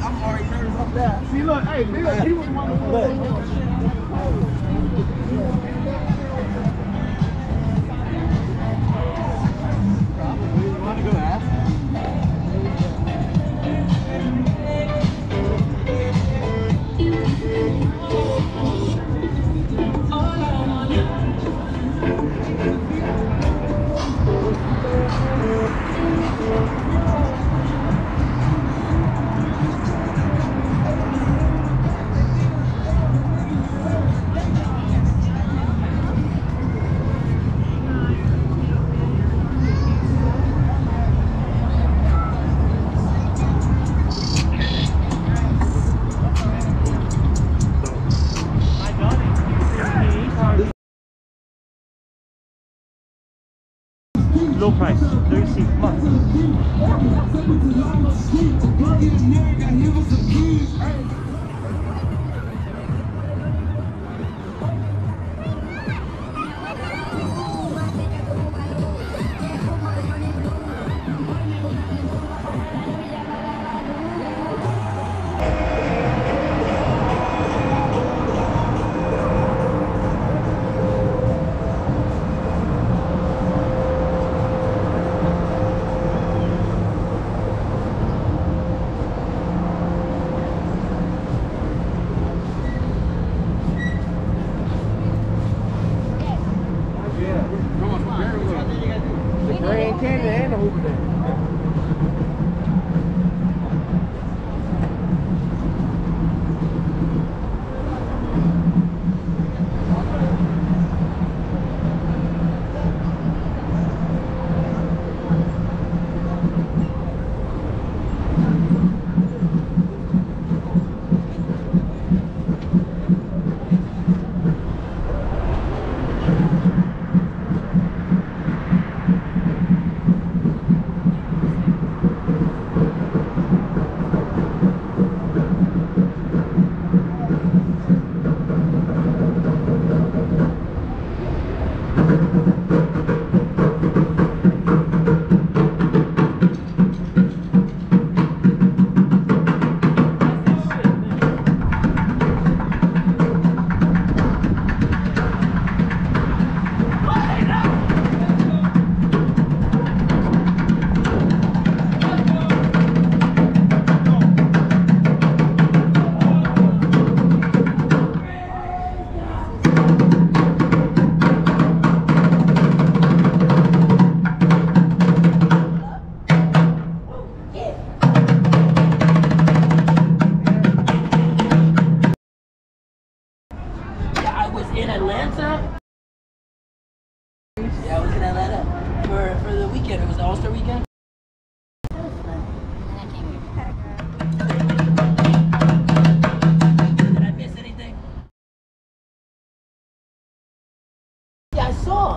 I'm already nervous up there. See, look, hey, he was one of the want to go ask? Low price, 36 months.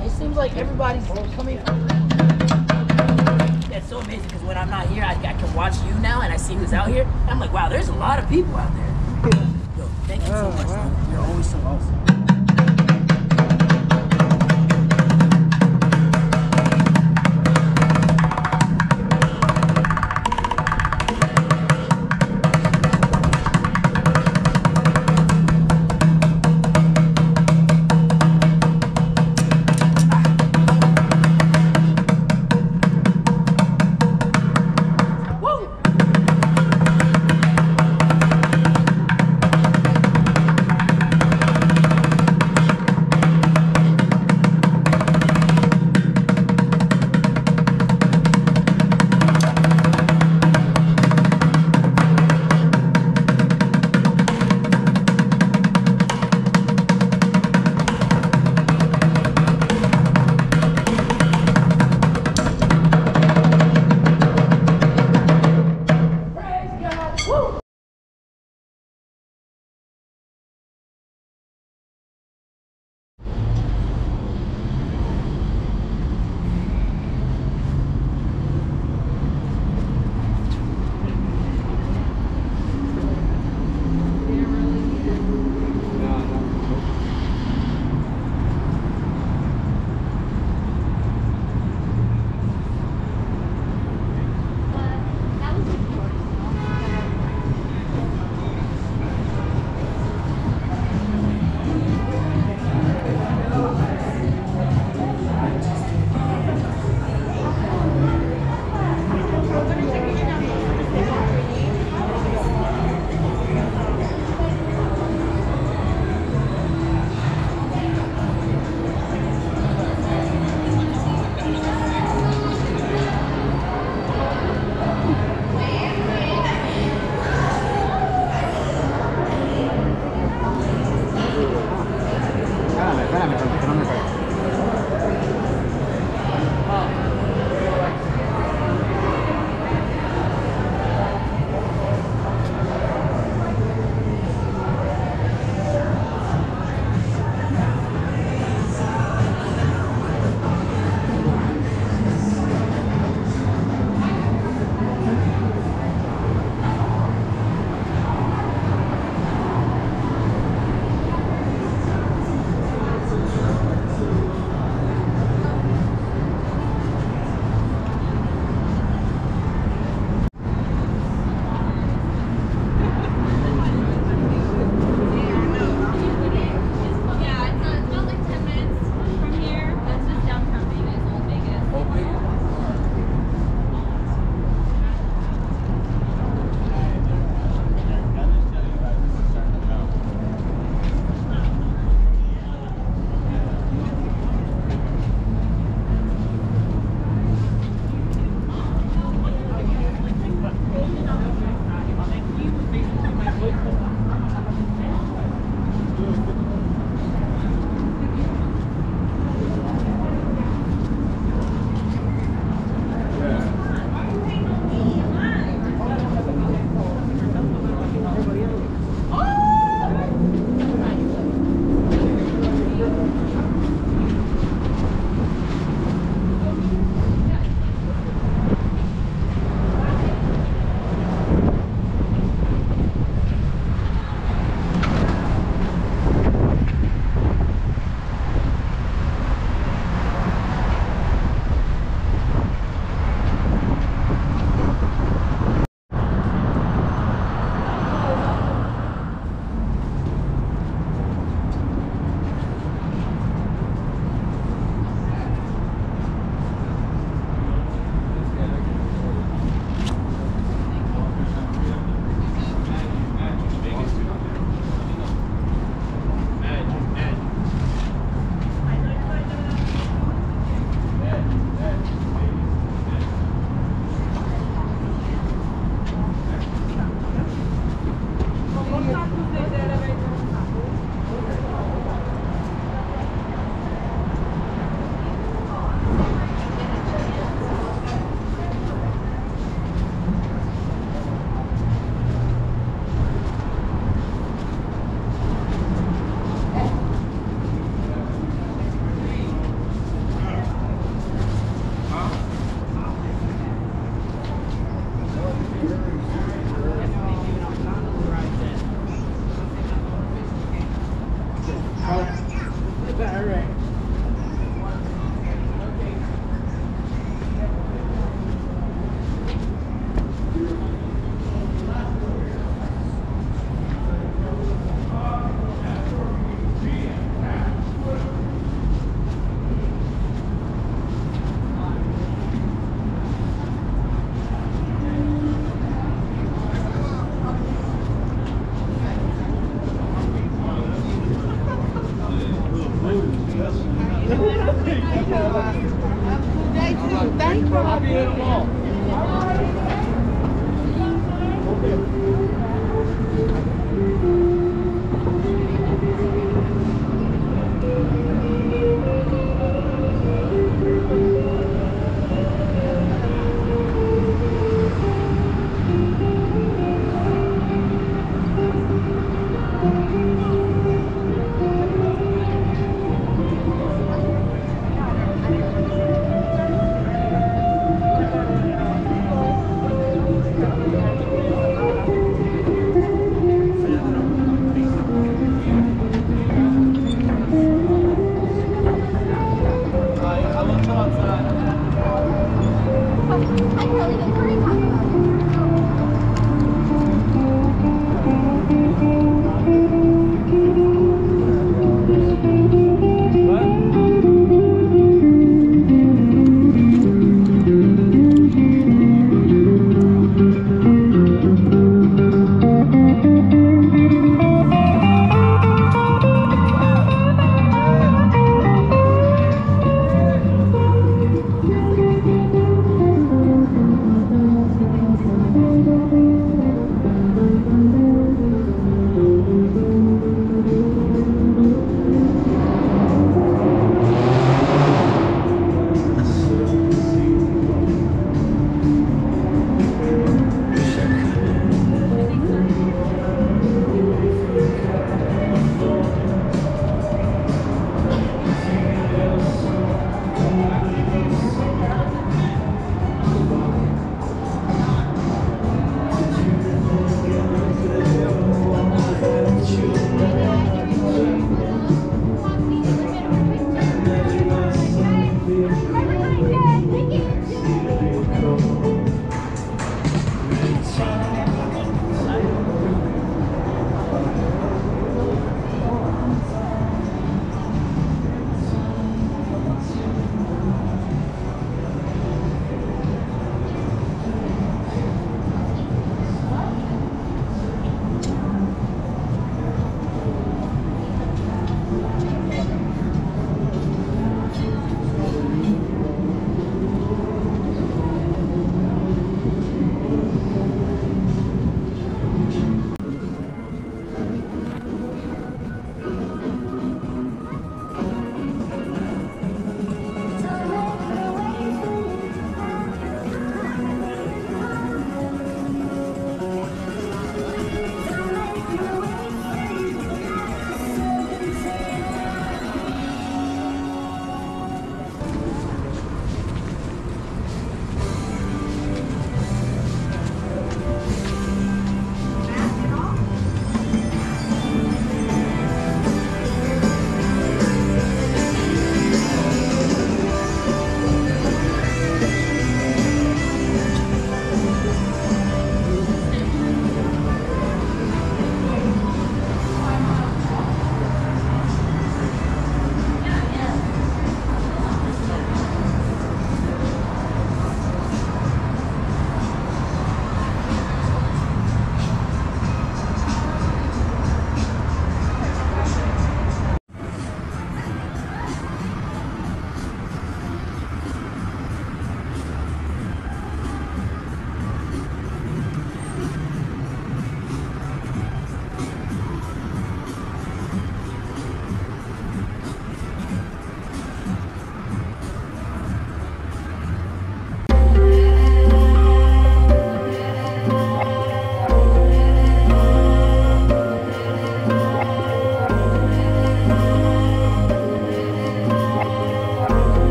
It seems like everybody's coming. That's so amazing because when I'm not here, I can watch you now and I see who's out here. I'm like, wow, there's a lot of people out there. Yo, thank you so much. Wow. You're always so awesome. Yeah, right.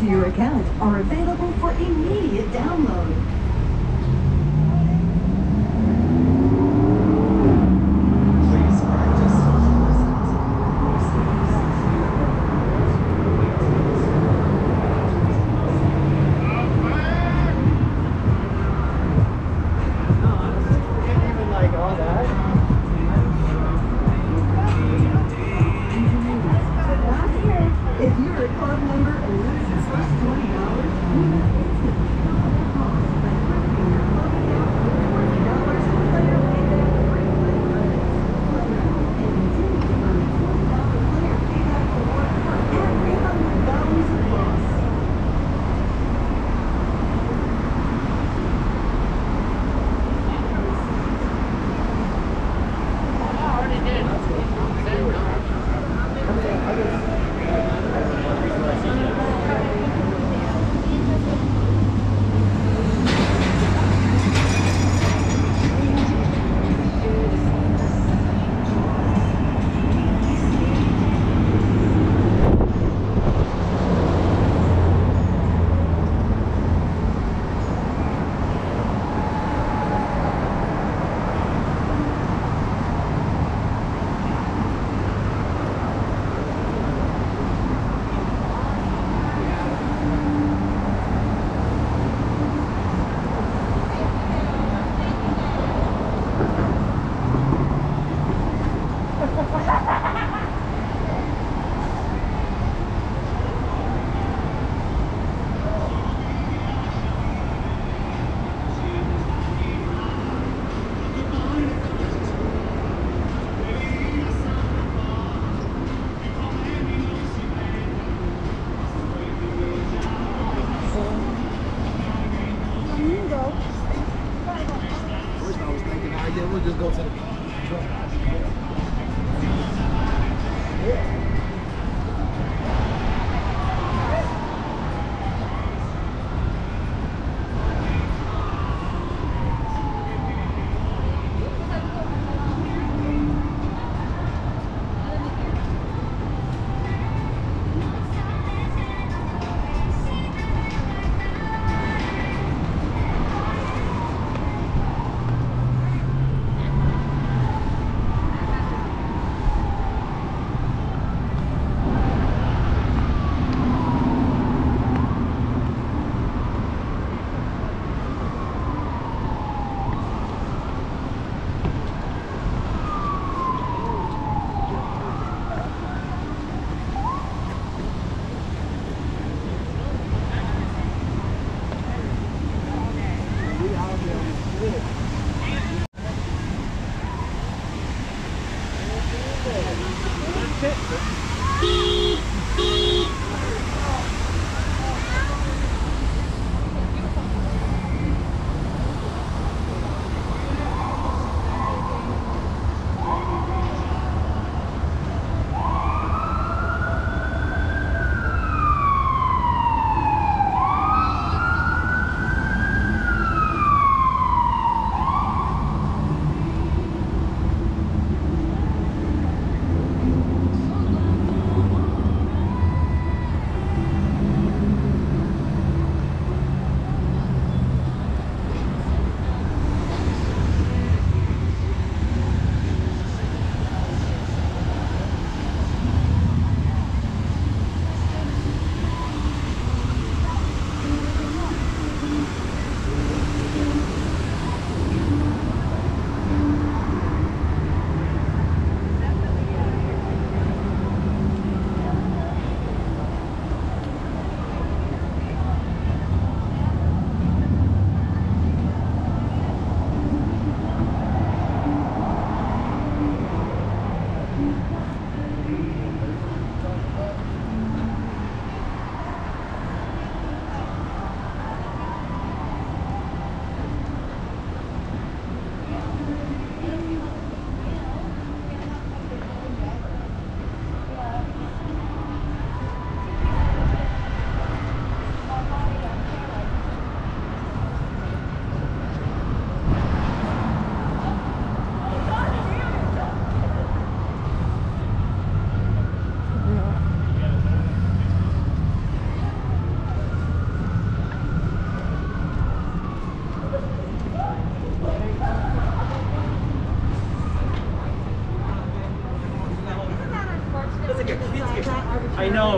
to your account are available for immediate download.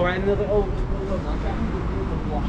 know, right? And they're like, oh, look, I'm trying to do the block.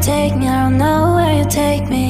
Take me, I don't know where you take me.